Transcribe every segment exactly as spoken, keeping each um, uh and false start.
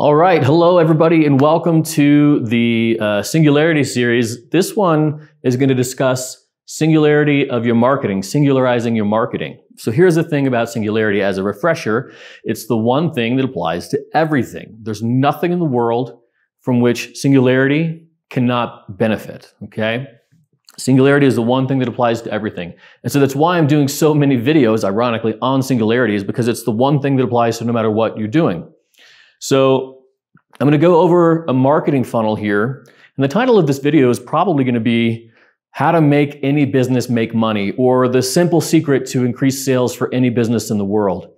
All right, hello everybody and welcome to the uh, Singularity series. This one is going to discuss singularity of your marketing, singularizing your marketing. So here's the thing about singularity as a refresher. It's the one thing that applies to everything. There's nothing in the world from which singularity cannot benefit, okay? Singularity is the one thing that applies to everything. And so that's why I'm doing so many videos, ironically, on singularity, is because it's the one thing that applies to no matter what you're doing. So I'm going to go over a marketing funnel here, and the title of this video is probably going to be How to Make Any Business Make Money, or The Simple Secret to Increase Sales for Any Business in the World.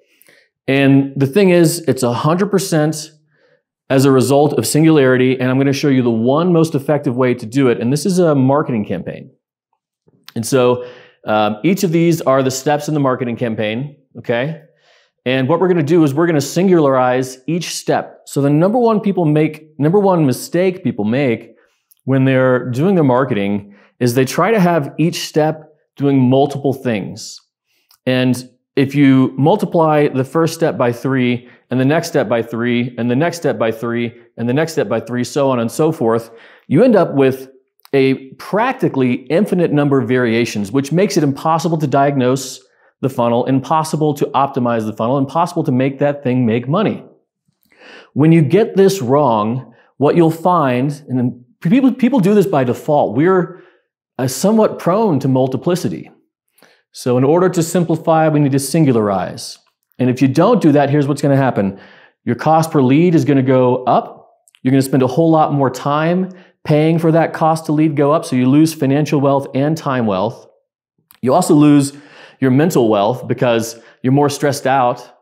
And the thing is, it's one hundred percent as a result of singularity, and I'm going to show you the one most effective way to do it, and this is a marketing campaign. And so um, each of these are the steps in the marketing campaign, okay? And what we're going to do is we're going to singularize each step. So the number one people make, number one mistake people make when they're doing their marketing is they try to have each step doing multiple things. And if you multiply the first step by three, and the next step by three, and the next step by three, and the next step by three, so on and so forth, you end up with a practically infinite number of variations, which makes it impossible to diagnose the funnel, impossible to optimize the funnel, impossible to make that thing make money. When you get this wrong, what you'll find, and people, people do this by default, we're uh, somewhat prone to multiplicity. So in order to simplify, we need to singularize. And if you don't do that, here's what's gonna happen. Your cost per lead is gonna go up. You're gonna spend a whole lot more time paying for that cost to lead go up, so you lose financial wealth and time wealth. You also lose your mental wealth because you're more stressed out.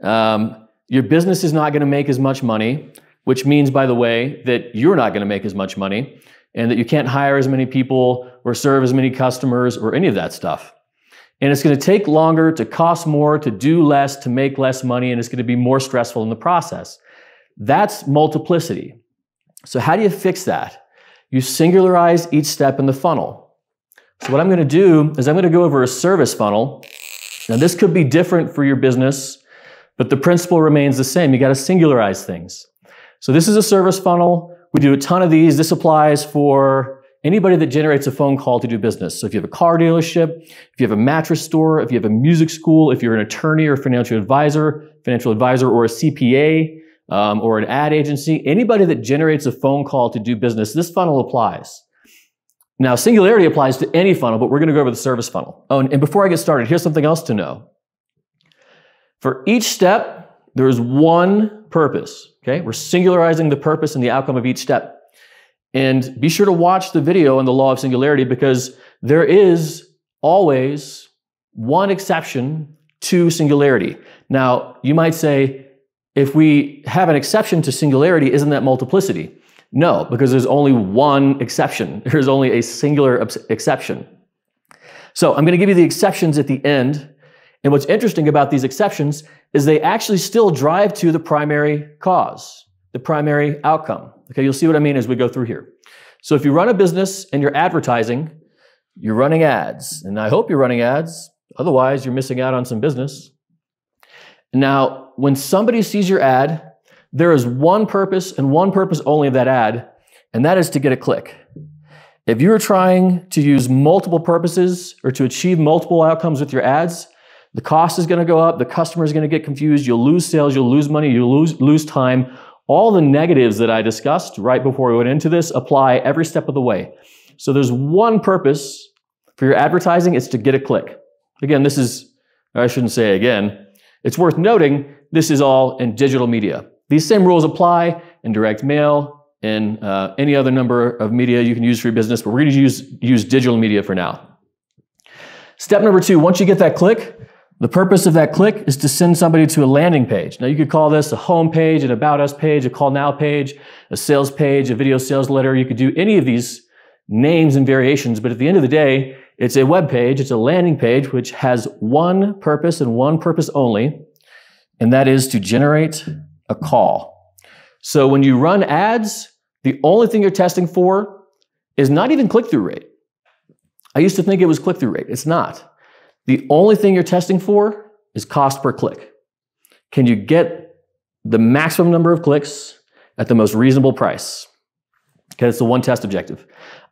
Um, your business is not going to make as much money, which means, by the way, that you're not going to make as much money and that you can't hire as many people or serve as many customers or any of that stuff. And it's going to take longer, to cost more, to do less, to make less money, and it's going to be more stressful in the process. That's multiplicity. So how do you fix that? You singularize each step in the funnel. So what I'm going to do is I'm going to go over a service funnel. Now this could be different for your business, but the principle remains the same. You got to singularize things. So this is a service funnel. We do a ton of these. This applies for anybody that generates a phone call to do business. So if you have a car dealership, if you have a mattress store, if you have a music school, if you're an attorney or financial advisor, financial advisor or a C P A um, or an ad agency, anybody that generates a phone call to do business, this funnel applies. Now, singularity applies to any funnel, but we're going to go over the service funnel. Oh, and, and before I get started, here's something else to know. For each step, there is one purpose, okay? We're singularizing the purpose and the outcome of each step. And be sure to watch the video on the law of singularity, because there is always one exception to singularity. Now, you might say, if we have an exception to singularity, isn't that multiplicity? No, because there's only one exception. There's only a singular exception. So I'm going to give you the exceptions at the end. And what's interesting about these exceptions is they actually still drive to the primary cause, the primary outcome. Okay, you'll see what I mean as we go through here. So if you run a business and you're advertising, you're running ads. And I hope you're running ads. Otherwise, you're missing out on some business. Now, when somebody sees your ad, there is one purpose and one purpose only of that ad, and that is to get a click. If you're trying to use multiple purposes or to achieve multiple outcomes with your ads, the cost is going to go up, the customer is going to get confused, you'll lose sales, you'll lose money, you'll lose, lose time. All the negatives that I discussed right before we went into this apply every step of the way. So there's one purpose for your advertising, it's to get a click. Again, this is, I shouldn't say again, it's worth noting, this is all in digital media. These same rules apply in direct mail, in uh, any other number of media you can use for your business, but we're going to use, use digital media for now. Step number two, once you get that click, the purpose of that click is to send somebody to a landing page. Now you could call this a home page, an about us page, a call now page, a sales page, a video sales letter. You could do any of these names and variations, but at the end of the day, it's a web page, it's a landing page, which has one purpose and one purpose only, and that is to generate a call. So when you run ads, the only thing you're testing for is not even click-through rate. I used to think it was click-through rate. It's not. The only thing you're testing for is cost per click. Can you get the maximum number of clicks at the most reasonable price. Okay, that's the one test objective.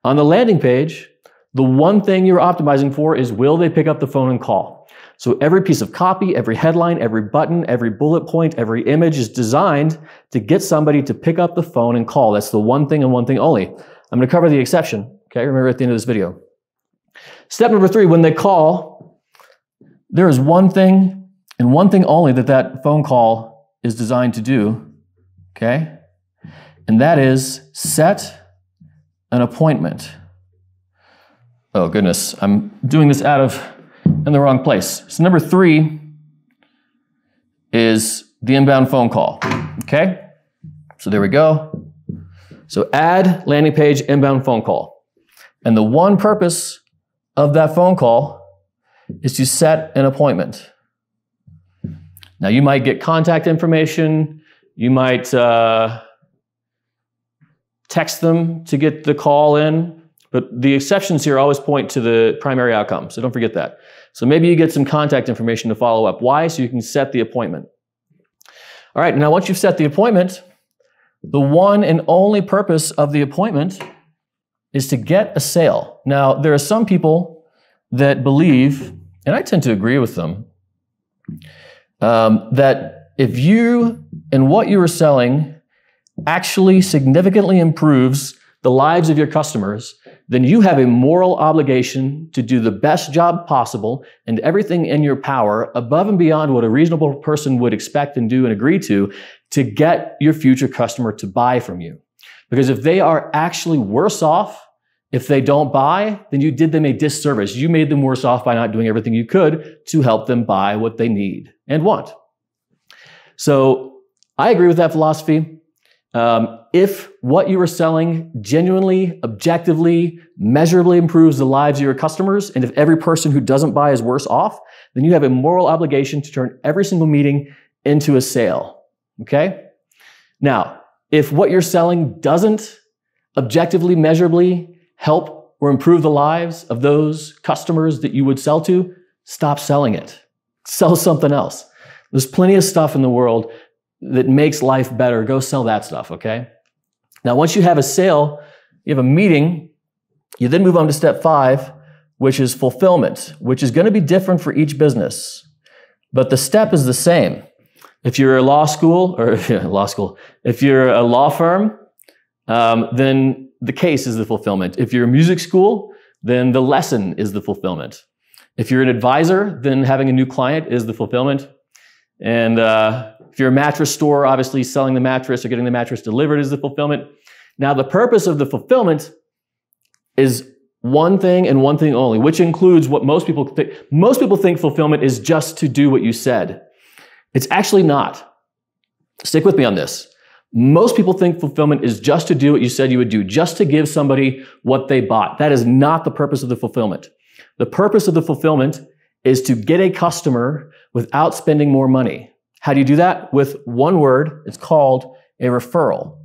On the landing page, the one thing you're optimizing for is, will they pick up the phone and call? So every piece of copy, every headline, every button, every bullet point, every image is designed to get somebody to pick up the phone and call. That's the one thing and one thing only. I'm going to cover the exception, okay? Remember at the end of this video. Step number three, when they call, there is one thing and one thing only that that phone call is designed to do, okay? And that is set an appointment. Oh goodness, I'm doing this out of, in the wrong place. So number three is the inbound phone call, okay? So there we go. So add landing page inbound phone call. And the one purpose of that phone call is to set an appointment. Now you might get contact information, you might uh, text them to get the call in, but the exceptions here always point to the primary outcome, so don't forget that. So maybe you get some contact information to follow up. Why? So you can set the appointment. All right, now once you've set the appointment, the one and only purpose of the appointment is to get a sale. Now, there are some people that believe, and I tend to agree with them, um, that if you and what you are selling actually significantly improves the lives of your customers, then you have a moral obligation to do the best job possible and everything in your power above and beyond what a reasonable person would expect and do and agree to, to get your future customer to buy from you. Because if they are actually worse off, if they don't buy, then you did them a disservice. You made them worse off by not doing everything you could to help them buy what they need and want. So I agree with that philosophy. Um, if what you are selling genuinely, objectively, measurably improves the lives of your customers, and if every person who doesn't buy is worse off, then you have a moral obligation to turn every single meeting into a sale, okay? Now, if what you're selling doesn't objectively, measurably help or improve the lives of those customers that you would sell to, stop selling it. Sell something else. There's plenty of stuff in the world that makes life better. Go sell that stuff, okay? Now, once you have a sale, you have a meeting, you then move on to step five, which is fulfillment, which is going to be different for each business, but the step is the same. If you're a law school, or law school, if you're a law firm, um, then the case is the fulfillment. If you're a music school, then the lesson is the fulfillment. If you're an advisor, then having a new client is the fulfillment. And uh, if you're a mattress store, obviously selling the mattress or getting the mattress delivered is the fulfillment. Now, the purpose of the fulfillment is one thing and one thing only, which includes what most people think. Most people think fulfillment is just to do what you said. It's actually not. Stick with me on this. Most people think fulfillment is just to do what you said you would do, just to give somebody what they bought. That is not the purpose of the fulfillment. The purpose of the fulfillment is to get a customer without spending more money. How do you do that? With one word. It's called a referral.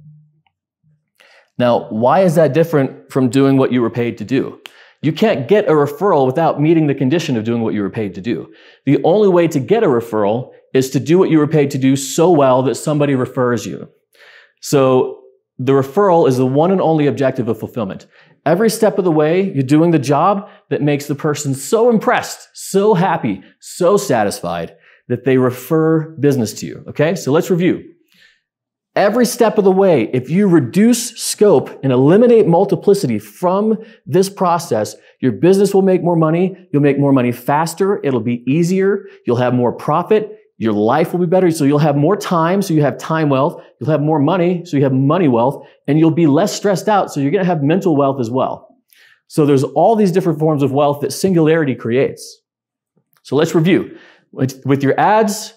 Now, why is that different from doing what you were paid to do? You can't get a referral without meeting the condition of doing what you were paid to do. The only way to get a referral is to do what you were paid to do so well that somebody refers you. So the referral is the one and only objective of fulfillment. Every step of the way, you're doing the job that makes the person so impressed, so happy, so satisfied, that they refer business to you, okay? So let's review. Every step of the way, if you reduce scope and eliminate multiplicity from this process, your business will make more money, you'll make more money faster, it'll be easier, you'll have more profit, your life will be better, so you'll have more time, so you have time wealth, you'll have more money, so you have money wealth, and you'll be less stressed out, so you're gonna have mental wealth as well. So there's all these different forms of wealth that singularity creates. So let's review. With your ads,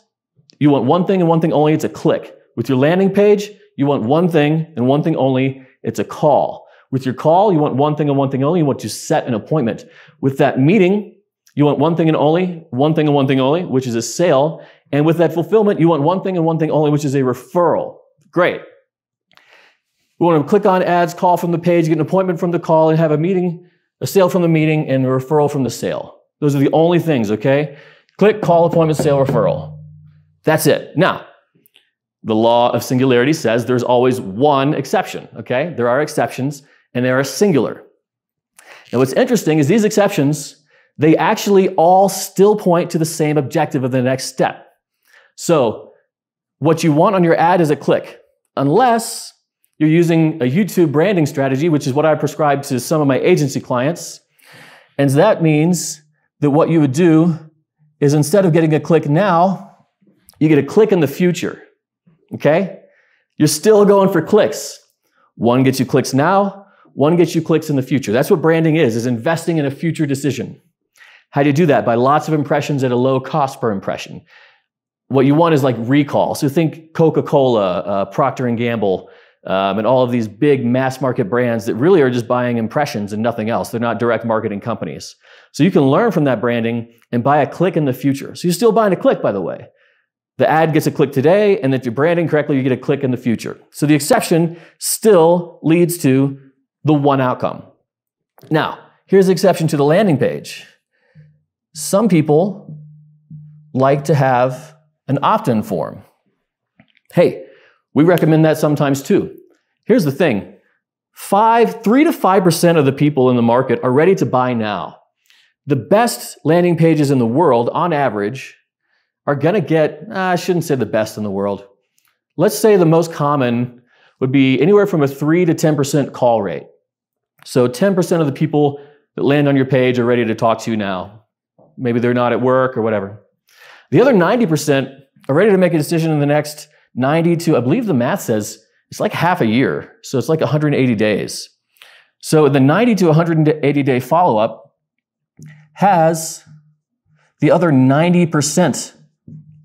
you want one thing and one thing only, it's a click. With your landing page, you want one thing and one thing only, it's a call. With your call, you want one thing and one thing only, you want to set an appointment. With that meeting, you want one thing and only, one thing and one thing only, which is a sale. And with that fulfillment, you want one thing and one thing only, which is a referral. Great. We want to click on ads, call from the page, get an appointment from the call, and have a meeting, a sale from the meeting, and a referral from the sale. Those are the only things, okay? Click, call, appointment, sale, referral. That's it. Now, The law of singularity says there's always one exception, okay? There are exceptions, and they are singular. Now, what's interesting is these exceptions, they actually all still point to the same objective of the next step. So, what you want on your ad is a click, unless you're using a YouTube branding strategy, which is what I prescribe to some of my agency clients. And that means that what you would do is instead of getting a click now, you get a click in the future. Okay? You're still going for clicks. One gets you clicks now, one gets you clicks in the future. That's what branding is, is investing in a future decision. How do you do that? By lots of impressions at a low cost per impression. What you want is like recall. So think Coca-Cola, uh, Procter and Gamble, um, and all of these big mass market brands that really are just buying impressions and nothing else. They're not direct marketing companies. So you can learn from that branding and buy a click in the future. So you're still buying a click, by the way. The ad gets a click today, and if you're branding correctly, you get a click in the future. So the exception still leads to the one outcome. Now, here's the exception to the landing page. Some people like to have an opt-in form. Hey, we recommend that sometimes too. Here's the thing. Five, three to five percent of the people in the market are ready to buy now. The best landing pages in the world, on average, are going to get, I shouldn't say the best in the world. Let's say the most common would be anywhere from a three to ten percent call rate. So ten percent of the people that land on your page are ready to talk to you now. Maybe they're not at work or whatever. The other ninety percent are ready to make a decision in the next ninety to, I believe the math says, it's like half a year. So it's like one hundred eighty days. So the ninety to one hundred eighty day follow-up has the other ninety percent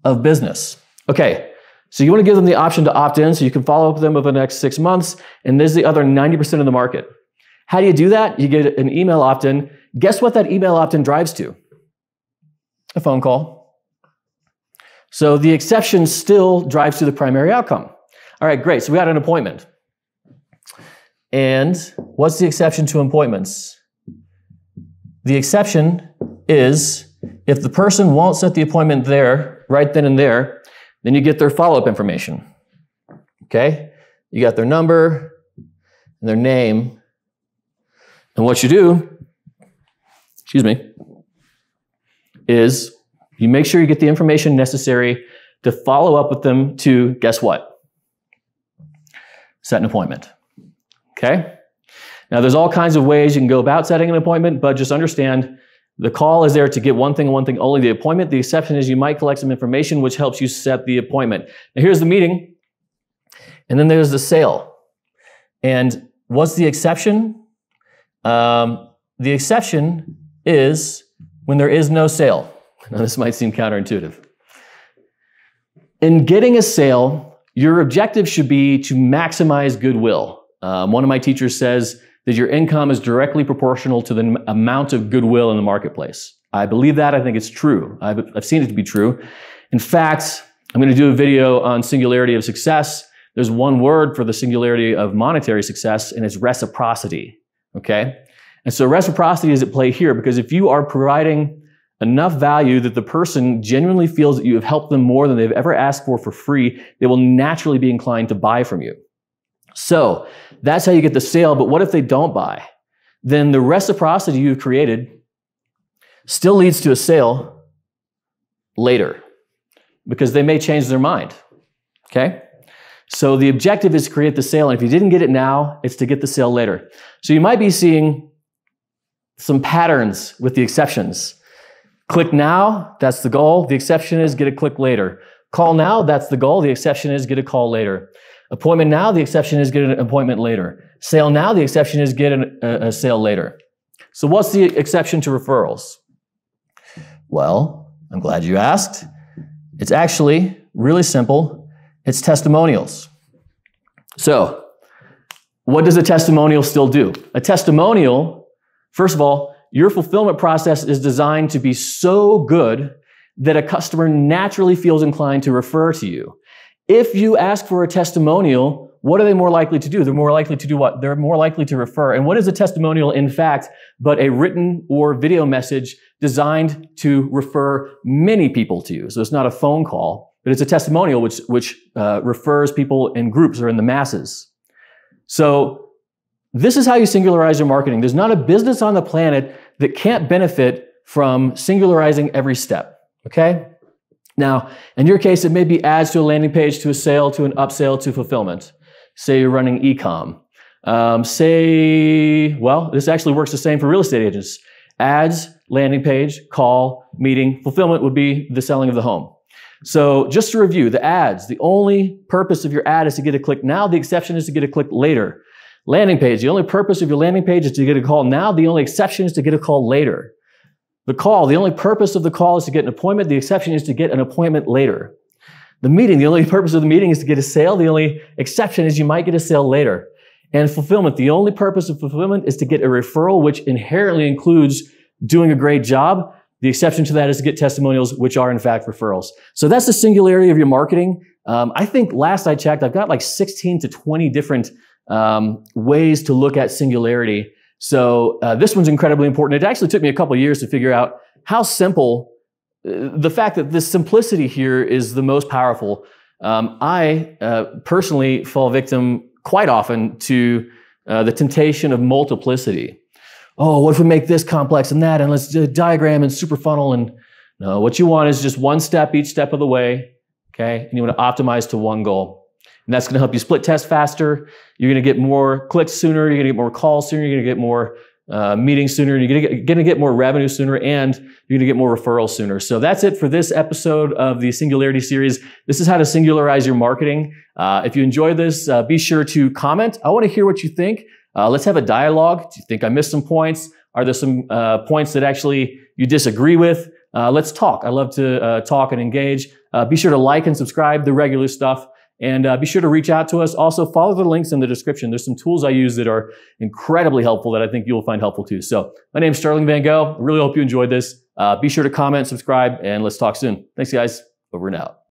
of business. Okay, so you want to give them the option to opt in so you can follow up with them over the next six months, and there's the other ninety percent of the market. How do you do that? You get an email opt-in. Guess what that email opt-in drives to? A phone call. So the exception still drives to the primary outcome. All right, great, so we got an appointment. And what's the exception to appointments? The exception is if the person won't set the appointment there, right then and there, then you get their follow-up information, okay? You got their number and their name. And what you do, excuse me, is you make sure you get the information necessary to follow up with them to, guess what? Set an appointment, okay? Now there's all kinds of ways you can go about setting an appointment, but just understand the call is there to get one thing, one thing only, the appointment. The exception is you might collect some information which helps you set the appointment. Now here's the meeting, and then there's the sale. And what's the exception? Um, the exception is when there is no sale. Now this might seem counterintuitive. In getting a sale, your objective should be to maximize goodwill. Um, one of my teachers says that your income is directly proportional to the amount of goodwill in the marketplace. I believe that. I think it's true. I've, I've seen it to be true. In fact, I'm going to do a video on singularity of success. There's one word for the singularity of monetary success, and it's reciprocity. Okay? And so reciprocity is at play here because if you are providing enough value that the person genuinely feels that you have helped them more than they've ever asked for for free, they will naturally be inclined to buy from you. So that's how you get the sale, but what if they don't buy? Then the reciprocity you've created still leads to a sale later because they may change their mind, okay? So the objective is to create the sale, and if you didn't get it now, it's to get the sale later. So you might be seeing some patterns with the exceptions. Click now, that's the goal. The exception is get a click later. Call now, that's the goal. The exception is get a call later. Appointment now, the exception is get an appointment later. Sale now, the exception is get an, a, a sale later. So what's the exception to referrals? Well, I'm glad you asked. It's actually really simple. It's testimonials. So what does a testimonial still do? A testimonial, first of all, your fulfillment process is designed to be so good that a customer naturally feels inclined to refer to you. If you ask for a testimonial, what are they more likely to do? They're more likely to do what? They're more likely to refer. And what is a testimonial, in fact, but a written or video message designed to refer many people to you? So it's not a phone call, But it's a testimonial which, which uh, refers people in groups or in the masses. So this is how you singularize your marketing. There's not a business on the planet that can't benefit from singularizing every step, okay? Now, in your case, it may be ads to a landing page, to a sale, to an upsell, to fulfillment. Say you're running e-com. Um, say, well, this actually works the same for real estate agents. Ads, landing page, call, meeting, fulfillment would be the selling of the home. So just to review, the ads, the only purpose of your ad is to get a click now. The exception is to get a click later. Landing page, the only purpose of your landing page is to get a call now. The only exception is to get a call later. The call, the only purpose of the call is to get an appointment. The exception is to get an appointment later. The meeting, the only purpose of the meeting is to get a sale. The only exception is you might get a sale later. And fulfillment, the only purpose of fulfillment is to get a referral, which inherently includes doing a great job. The exception to that is to get testimonials, which are in fact referrals. So that's the singularity of your marketing. Um, I think last I checked, I've got like sixteen to twenty different um, ways to look at singularity. So uh, this one's incredibly important. It actually took me a couple of years to figure out how simple, uh, the fact that this simplicity here is the most powerful. Um, I uh, personally fall victim quite often to uh, the temptation of multiplicity. Oh, what if we make this complex and that, and let's do a diagram and super funnel, and no, what you want is just one step each step of the way, okay? And you want to optimize to one goal. And that's going to help you split test faster. You're going to get more clicks sooner. You're going to get more calls sooner. You're going to get more uh, meetings sooner. You're going to, get, going to get more revenue sooner, and you're going to get more referrals sooner. So that's it for this episode of the Singularity Series. This is how to singularize your marketing. Uh, if you enjoyed this, uh, be sure to comment. I want to hear what you think. Uh, let's have a dialogue. Do you think I missed some points? Are there some uh, points that actually you disagree with? Uh, let's talk. I love to uh, talk and engage. Uh, be sure to like and subscribe, the regular stuff. And uh, be sure to reach out to us. Also, follow the links in the description. There's some tools I use that are incredibly helpful that I think you'll find helpful too. So my name's Sterling Van Gogh. Really hope you enjoyed this. Uh, be sure to comment, subscribe, and let's talk soon. Thanks, guys. Over and out.